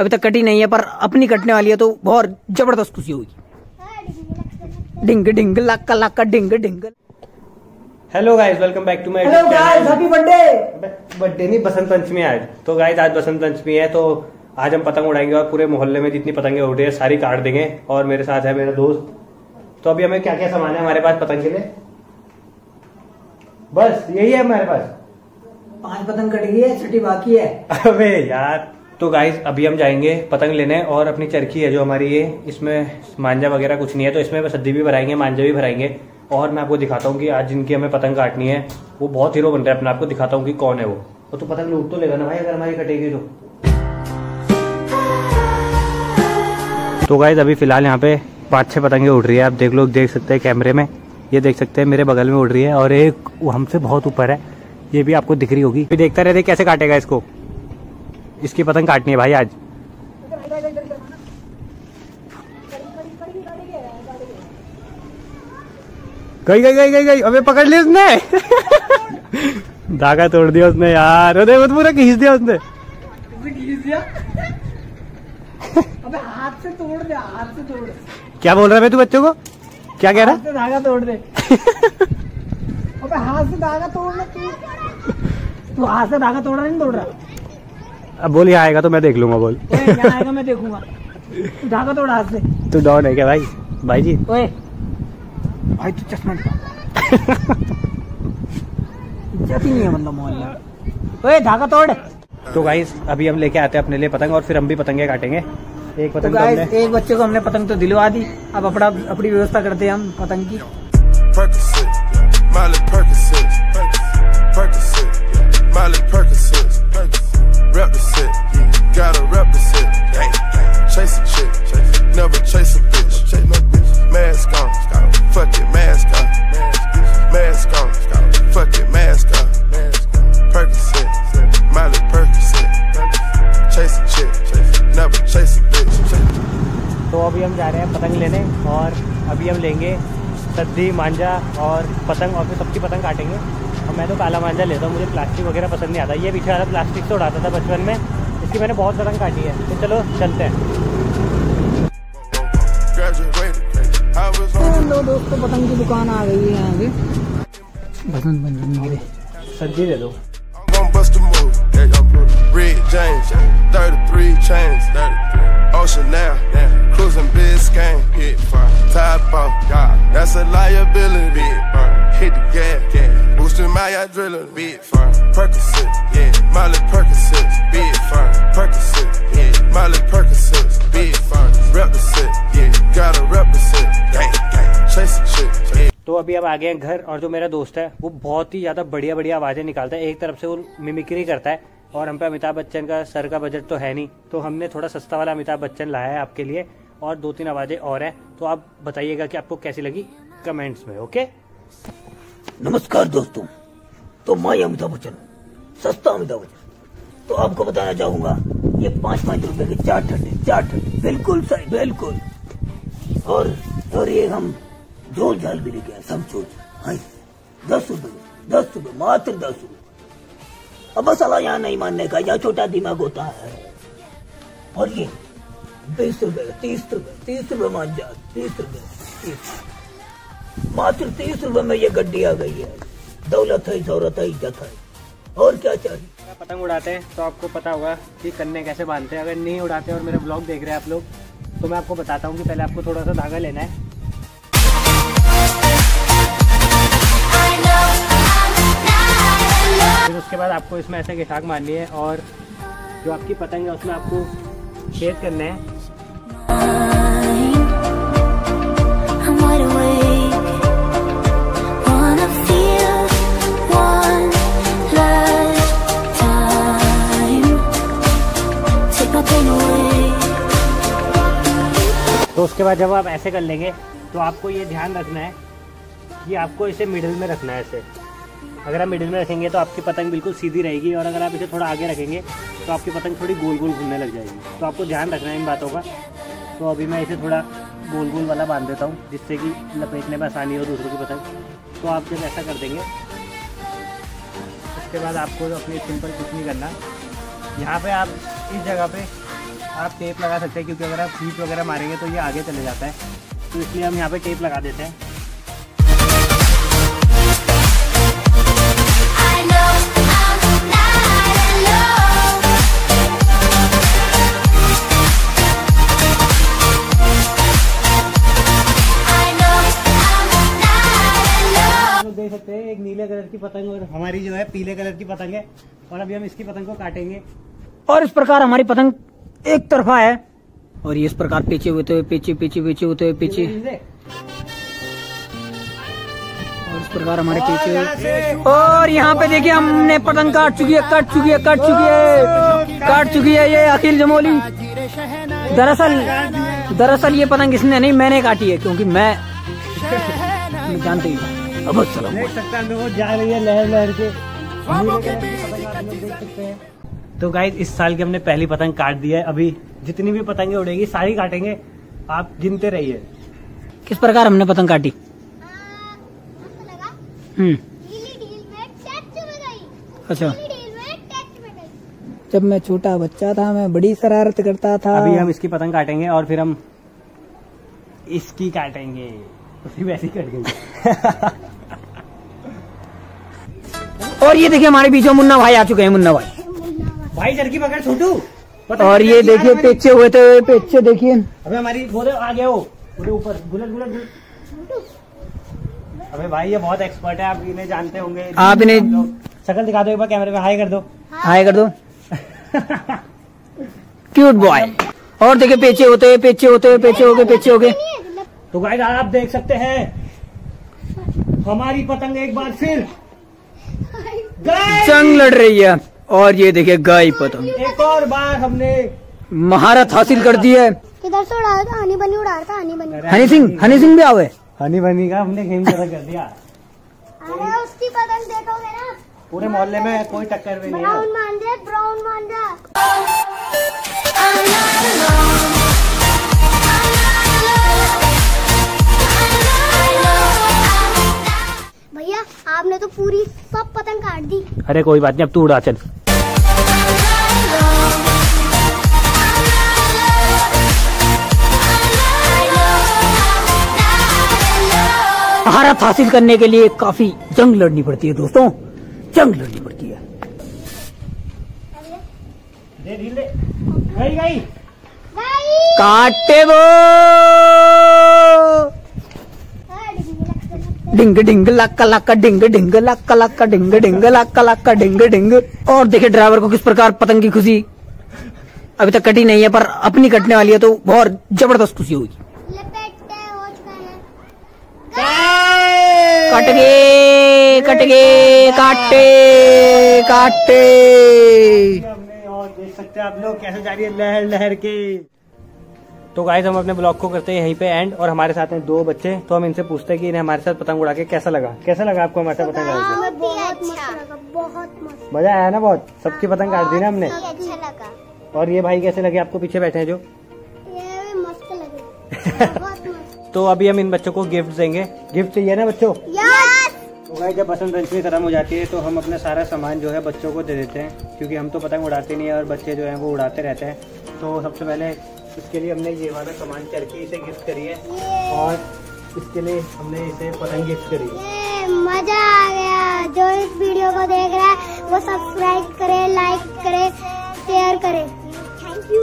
अभी तक कटी नहीं है पर अपनी कटने वाली है तो बहुत जबरदस्त खुशी होगी। डिंग डिंग लाका लाका डिंग डिंग। Hello guys, welcome back to my channel. Hello guys, happy birthday. Birthday नहीं, बसंत पंचमी आज। तो गाइस आज बसंत पंचमी है तो आज हम पतंग उड़ाएंगे और पूरे मोहल्ले में जितनी पतंगे उड़ रही है सारी काट देंगे। और मेरे साथ है मेरा दोस्त। तो अभी हमें क्या क्या सामान है हमारे पास पतंग के लिए? बस यही है हमारे पास। 5 पतंग कट गई है, छठी बाकी है। अबे यार। तो गाइस अभी हम जाएंगे पतंग लेने और अपनी चरखी है जो हमारी ये, इसमें मांझा वगैरह कुछ नहीं है तो इसमें सद्दी भी भराएंगे, मांझा भी भराएंगे। और मैं आपको दिखाता हूँ कि आज जिनकी हमें पतंग काटनी है वो बहुत हीरो बन रहा है अपना। आपको दिखाता हूँ कि कौन है वो। और तो पतंग लूट तो लेगा ना भाई अगर हमारी कटेगी तो। तो गाइस अभी फिलहाल यहाँ पे 5-6 पतंगे उड़ रही है। आप देख लो, देख सकते हैं कैमरे में, ये देख सकते हैं मेरे बगल में उड़ रही है और एक हमसे बहुत ऊपर है, ये भी आपको दिख रही होगी। देखता रहते कैसे काटेगा इसको, इसकी पतंग काटनी है भाई आज। गई गई गई गई गई। अबे पकड़ लिया उसने। धागा तोड़ दिया उसने यार, अरे वो पूरा खींच दिया उसने। अबे हाथ से तोड़ दे, हाथ से तोड़। क्या बोल रहा है तू बच्चों को, क्या कह रहा है? धागा तोड़ दे। अबे हाथ से धागा तोड़ ले तू हाथ से धागा तोड़ रहा नहीं तोड़ रहा? अब बोल यहाँ आएगा तो मैं देख लूंगा। बोल यहाँ आएगा मैं देखूंगा। धागा तोड़ हाथ से। तू डॉन है क्या भाई? भाई जी भाई तू चश्मा इज्जत ही नहीं है मतलब मोहल्ला। ओए धागा तोड़। तो गाइस अभी हम लेके आते हैं अपने लिए पतंग और फिर हम भी पतंगे काटेंगे। एक पतंग तो हमने, एक बच्चे को हमने पतंग तो दिलवा दी। अब अपना अपनी व्यवस्था करते हैं हम पतंग की। तो अभी हम जा रहे हैं पतंग लेने और अभी हम लेंगे सद्दी, मांझा और पतंग और फिर सबकी पतंग काटेंगे। और मैं तो काला मांझा लेता हूँ, मुझे प्लास्टिक वगैरह पसंद नहीं आता। ये पीछे वाला प्लास्टिक से उड़ाता था बचपन में, इसकी मैंने बहुत पतंग काटी है। तो चलो चलते हैं। तो दोस्तों पतंग की दुकान आ गई है आगे। बसंत पंचमी सद्दी ले दो। तो अभी हम आ गए हैं घर। और जो मेरा दोस्त है वो बहुत ही ज्यादा बढ़िया बढ़िया आवाजें निकालता है। एक तरफ से वो मिमिक्री करता है और हम पे अमिताभ बच्चन का सर का बजट तो है नहीं, तो हमने थोड़ा सस्ता वाला अमिताभ बच्चन लाया है आपके लिए। और 2-3 आवाजें और हैं तो आप बताइएगा कि आपको कैसी लगी कमेंट्स में। ओके नमस्कार दोस्तों, तो मैं अमिताभ बच्चन, सस्ता अमिताभ बच्चन। तो आपको बताना चाहूंगा ये 5-5 रुपए के 4 ठंडे, बिल्कुल सही बिल्कुल। और ये हम झोल झाल भी लेके आए, समझो हाँ 10 रुपए, मात्र 10 रुपए। अब साला यहाँ नहीं मानने का, यहाँ छोटा दिमाग होता है। और ये 20 रुपए, 30 रुपए मान जा, 30 रुपए मात्र 30 रुपए में ये गड्डी आ गई है। दौलत है, जरूरत है, इज्जत है, और क्या चाहिए। पतंग उड़ाते हैं तो आपको पता होगा कि कन्ने कैसे बांधते हैं। अगर नहीं उड़ाते और मेरे ब्लॉग देख रहे हैं आप लोग तो मैं आपको बताता हूँ कि पहले आपको थोड़ा सा धागा लेना है। फिर उसके बाद आपको इसमें ऐसे घिसाक मारनी है और जो आपकी पतंग है उसमें आपको छेद करना है। तो उसके बाद जब आप ऐसे कर लेंगे तो आपको ये ध्यान रखना है कि आपको इसे मिडिल में रखना है ऐसे। अगर आप मिडिल में रखेंगे तो आपकी पतंग बिल्कुल सीधी रहेगी और अगर आप इसे थोड़ा आगे रखेंगे तो आपकी पतंग थोड़ी गोल गोल घूमने लग जाएगी। तो आपको ध्यान रखना है इन बातों का। तो अभी मैं इसे थोड़ा गोल गोल वाला बांध देता हूँ जिससे कि लपेटने में आसानी हो दूसरों की पतंग। तो आप जब ऐसा कर देंगे उसके बाद आपको अपने सिंपल कुछ नहीं करना। यहाँ पर आप इस जगह पर आप टेप लगा सकते हैं, क्योंकि अगर आप फीट वगैरह मारेंगे तो ये आगे चले जाता है, तो इसलिए हम यहाँ पे टेप लगा देते हैं। देख सकते हैं एक नीले कलर की पतंग और हमारी जो है पीले कलर की पतंग है, और अभी हम इसकी पतंग को काटेंगे। और इस प्रकार हमारी पतंग एक तरफा है, और ये इस प्रकार पीछे होते हुए पीछे होते हुए पीछे, और इस प्रकार हमारे पीछे। और यहाँ पे देखिए हमने पतंग काट चुकी है ये अखिल जमोली। दरअसल ये पतंग इसने नहीं, मैंने काटी है, क्योंकि मैं जानते ही। अब देख सकते हैं वो जा रही है लहर लहर के। तो गाइस इस साल की हमने पहली पतंग काट दी है। अभी जितनी भी पतंगे उड़ेगी सारी काटेंगे, आप गिनते रहिए। किस प्रकार हमने पतंग काटी? अच्छा, जब मैं छोटा बच्चा था मैं बड़ी शरारत करता था। अभी हम इसकी पतंग काटेंगे और फिर हम इसकी काटेंगे, फिर वैसे ही काटेंगे। और ये देखिए हमारे बीच में मुन्ना भाई आ चुके हैं। मुन्ना भाई जरकी पकड़ छोटू। और ये देखिए पीछे हुए थे, पीछे देखिए अबे हमारी बोले आ गया वो ऊपर गुलट। अबे भाई ये बहुत एक्सपर्ट है, आप इन्हें जानते होंगे। आप इन्हें शक्ल दिखा दो एक बार कैमरे में, हाय कर दो। Cute boy. और देखिए पीछे हो गए। तो गाइस आप देख सकते हैं हमारी पतंग एक बार फिर जंग लड़ रही है। और ये देखिए गाय पतंग, एक और बार हमने महारत हासिल कर दी है। किधर से उड़ा था? हनी बनी उड़ा था। हनी सिंह भी आवे। हनी बनी का हमने गेम खत्म कर दिया। अरे उसकी पतंग देखोगे ना, पूरे मोहल्ले में कोई टक्कर भी नहीं है। ब्राउन मांझा भैया आपने तो पूरी सब पतंग काट दी। अरे कोई बात नहीं, अब तू उड़ा चल। महारत हासिल करने के लिए काफी जंग लड़नी पड़ती है दोस्तों, जंग लड़नी पड़ती है। दे। गई। काटे वो डिंग डिंग लक्का डिंग। और देखिए ड्राइवर को किस प्रकार पतंग की खुशी। अभी तक कटी नहीं है पर अपनी कटने वाली है, तो बहुत जबरदस्त खुशी होगी। काटे। और देख सकते हैं आप लोग कैसे जा रही है लहर लहर के। तो गाइस हम अपने ब्लॉग को करते हैं यहीं पे एंड, और हमारे साथ में दो बच्चे, तो हम इनसे पूछते हैं कि इन्हें हमारे साथ पतंग उड़ा के कैसा लगा आपको हमारे साथ पतंग उड़ा के? बहुत मस्त लगा। मजा आया ना? बहुत सबकी पतंग काट दी ना हमने, अच्छा लगा। और ये भाई कैसे लगे आपको पीछे बैठे हैं जो? ये मस्त लगे। तो अभी हम इन बच्चों को गिफ्ट देंगे। गिफ्ट चाहिए ना बच्चों? तो भाई जब बसंत पंचमी खत्म हो जाती है तो हम अपना सारा सामान जो है बच्चों को दे देते हैं, क्योंकि हम तो पतंग उड़ाते नहीं है और बच्चे जो है वो उड़ाते रहते हैं। तो सबसे पहले इसके लिए हमने ये वाला सामान चरखी इसे गिफ्ट करी है, और इसके लिए हमने इसे पतंग गिफ्ट करी है। मजा आ गया। जो इस वीडियो को देख रहा है वो सब्सक्राइब करे, लाइक करे, शेयर करे। Thank you.